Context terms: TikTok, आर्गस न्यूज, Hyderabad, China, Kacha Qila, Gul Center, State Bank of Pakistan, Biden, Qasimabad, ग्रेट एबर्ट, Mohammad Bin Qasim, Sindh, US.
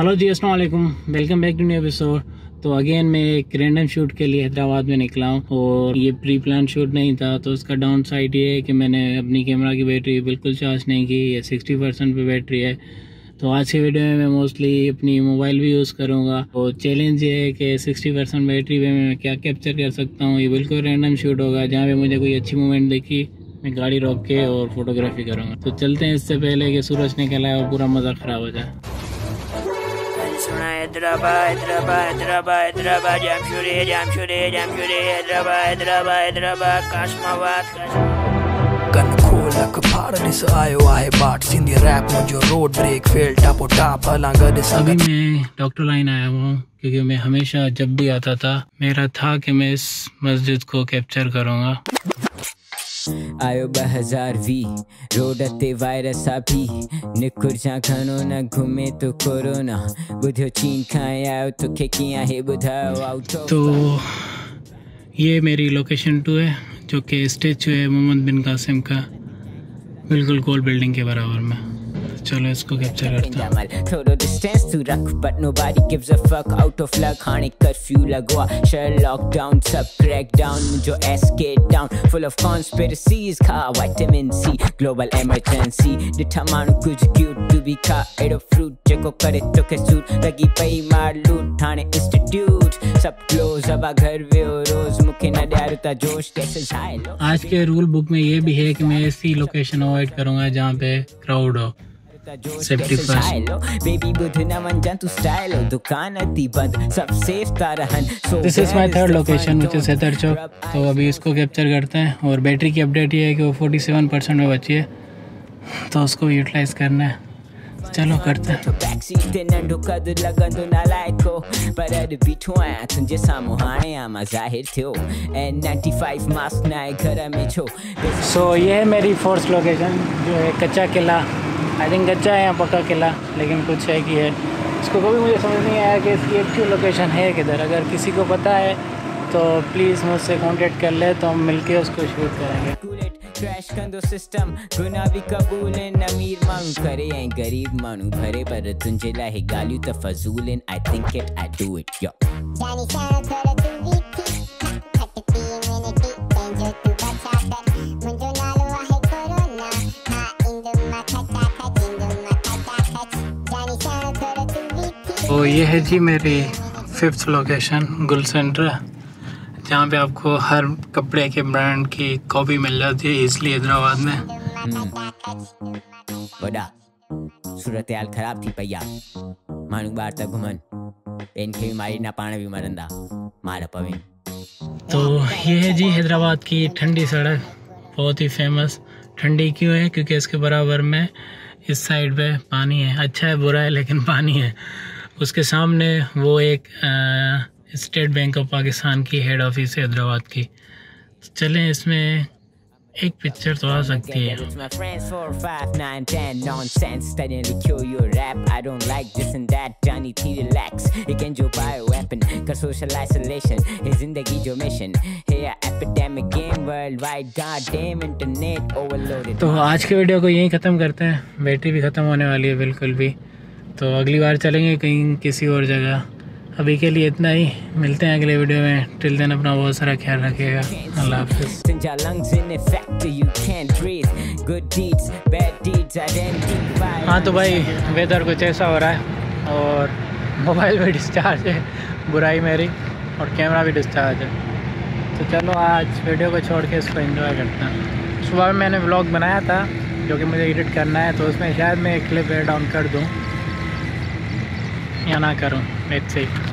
Hello जी, अस्सलाम वालेकुम, welcome back to new episode. तो अगेन मैं एक रैंडम शूट के लिए हैदराबाद में निकला हूँ और ये प्री प्लान शूट नहीं था। तो उसका डाउन साइड ये है कि मैंने अपनी कैमरा की बैटरी बिल्कुल चार्ज नहीं की, ये 60% पे बैटरी है। तो आज की वीडियो में मैं मोस्टली अपनी मोबाइल भी यूज़ करूँगा। और चैलेंज ये है कि 60% बैटरी पर मैं क्या कैप्चर कर सकता हूँ। ये बिल्कुल रैंडम शूट होगा, जहाँ पर मुझे कोई अच्छी मोमेंट दिखी मैं गाड़ी रोक के और फोटोग्राफी करूँगा। तो चलते हैं, इससे पहले कि सूरज निकल आए और पूरा मज़ा ख़राब हो जाए। हैदराबाद हैदराबाद हैदराबाद हैदराबाद जामशोरे जामशोरे जामशोरे हैदराबाद हैदराबाद हैदराबाद काशमाबाद कनखोलक भारत से आयो आहे बाट सिंधी रैप में जो रोड ब्रेक फेल टापो टाप हलांगा दे संग। अभी मैं डॉक्टर लाइन आया हूँ क्योंकि मैं हमेशा जब भी आता था मेरा था कि मैं इस मस्जिद को कैप्चर करूँगा। आयो 2020 रोड ते वायरस अभी निकुरजा खनो न घूमे तो कोरोना बुधियो चीन खाए आओ तो के किया है बुधाओ आउट। तो ये मेरी लोकेशन 2 है जो कि स्टेचू है मोहम्मद बिन कासिम का, बिल्कुल गोल बिल्डिंग के बराबर में। चलो इसको कैप्चर करता हूं। थोड़ा डिस्टेंस तू रख but nobody gives a fuck out of luck हाने कर्फ्यू लगवा शहर लॉकडाउन सब क्रैकडाउन जो एसके डाउन फुल ऑफ कॉन्स्पिरेसीज खा विटामिन सी ग्लोबल इमरजेंसी डिठा मान कुछ क्यूट टू बी खा एडो फ्रूट चेको करे तो के सूट लगी पई मार लूट थाने इंस्टीट्यूट सब क्लोज अब घर वे रोज मुखे न डरता जोश कैसे जाए। आज के रूल बुक में ये भी है कि मैं ऐसी लोकेशन अवॉइड करूंगा जहां पे क्राउड हो। This is my third location, which is Haider चौक। तो अभी इसको कैप्चर करते हैं। और बैटरी की अपडेट ये है कि वो 47% में बची है, तो उसको यूटिलाइज करना है। चलो करते हैं। So, ये है मेरी फोर्थ लोकेशन जो है कच्चा किला। आई थिंक कच्चा है या पक्का किला, लेकिन कुछ है कि है इसको कभी मुझे समझ नहीं आया कि इसकी एक्चुअल लोकेशन है किधर। अगर किसी को पता है तो प्लीज़ मुझसे कांटेक्ट कर ले, तो हम मिलके उसको शूट करेंगे। तो ये है जी मेरी फिफ्थ लोकेशन गुल सेंटर, जहाँ पे आपको हर कपड़े के ब्रांड की कॉपी मिल जाती है इसलिए हैदराबाद में। बड़ा सूरत हाल खराब थी भैया, मानू बार तक घुमन इनके बीमारी ना पाने भी मरंदा मारा पवे। तो ये है जी हैदराबाद की ठंडी सड़क, बहुत ही फेमस। ठंडी क्यों है? क्योंकि इसके बराबर में इस साइड पे पानी है। अच्छा है बुरा है, लेकिन पानी है। उसके सामने वो एक स्टेट बैंक ऑफ पाकिस्तान की हेड ऑफिस है हैदराबाद की। चलें, इसमें एक पिक्चर तो आ सकती है। तो आज के वीडियो को यहीं ख़त्म करते हैं, बैटरी भी ख़त्म होने वाली है बिल्कुल भी। तो अगली बार चलेंगे कहीं किसी और जगह। अभी के लिए इतना ही, मिलते हैं अगले वीडियो में। टिल देन अपना बहुत सारा ख्याल रखिएगा। अल्लाह हाफिज़। हाँ तो भाई, वेदर कुछ ऐसा हो रहा है और मोबाइल भी डिस्चार्ज है, बुराई मेरी, और कैमरा भी डिस्चार्ज है। तो चलो आज वीडियो को छोड़ के इसको एंजॉय करते हैं। सुबह मैंने व्लॉग बनाया था जो कि मुझे एडिट करना है, तो उसमें शायद मैं एक क्लिप एड ऑन कर दूँ या ना करूँ, लेट्स सी।